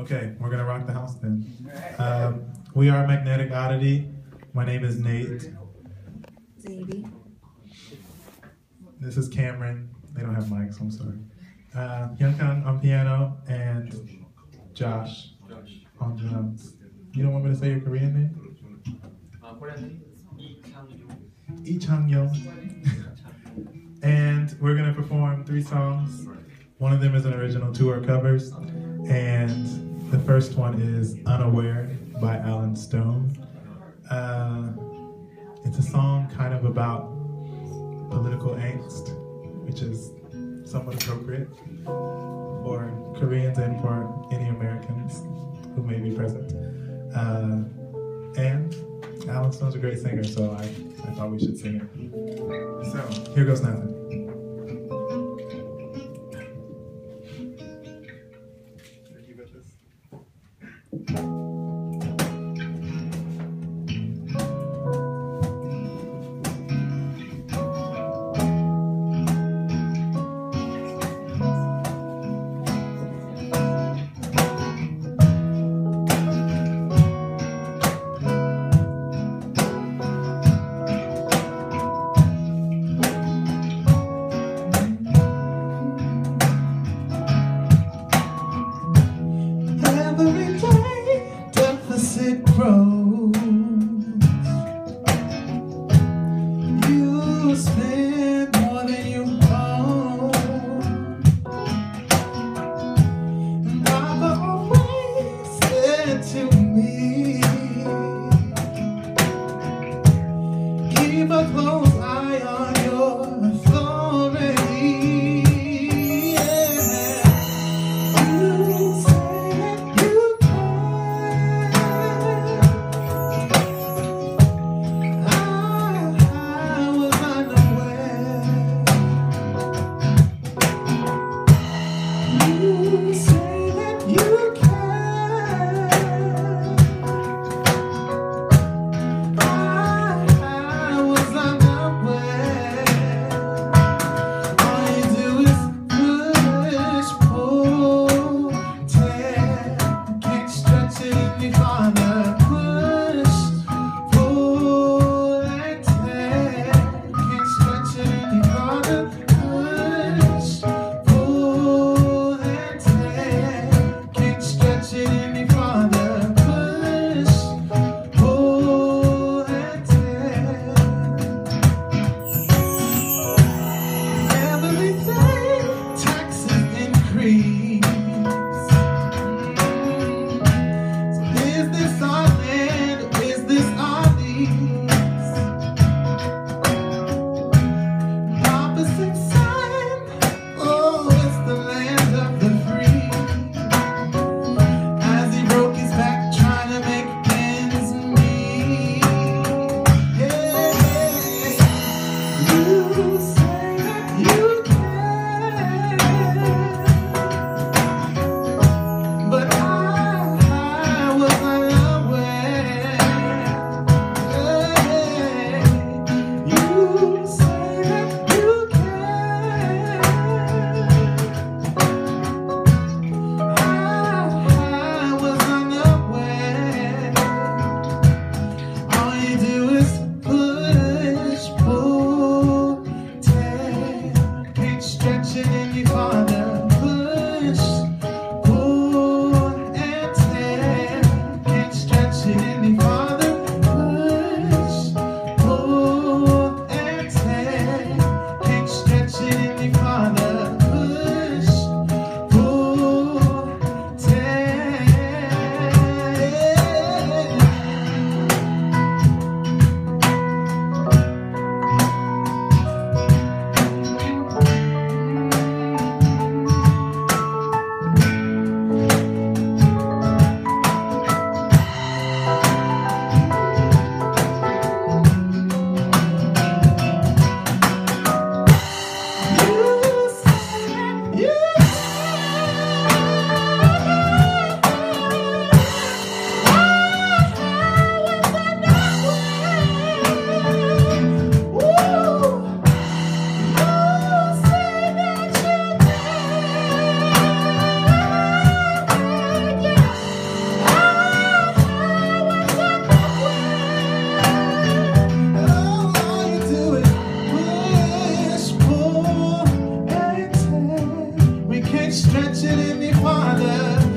Okay, we're gonna rock the house then. We are Magnetic Oddity. My name is Nate. Davey. This is Cameron. They don't have mics, I'm sorry. Young Kang on piano and Josh on drums. You don't want me to say your Korean name? Lee Chang-yong. Lee Chang-yong. And we're gonna perform 3 songs. One of them is an original, 2 are covers. And the first one is Unaware by Allen Stone. It's a song kind of about political angst, which is somewhat appropriate for Koreans and for any Americans who may be present. And Allen Stone's a great singer, so I thought we should sing it. So here goes nothing. mother.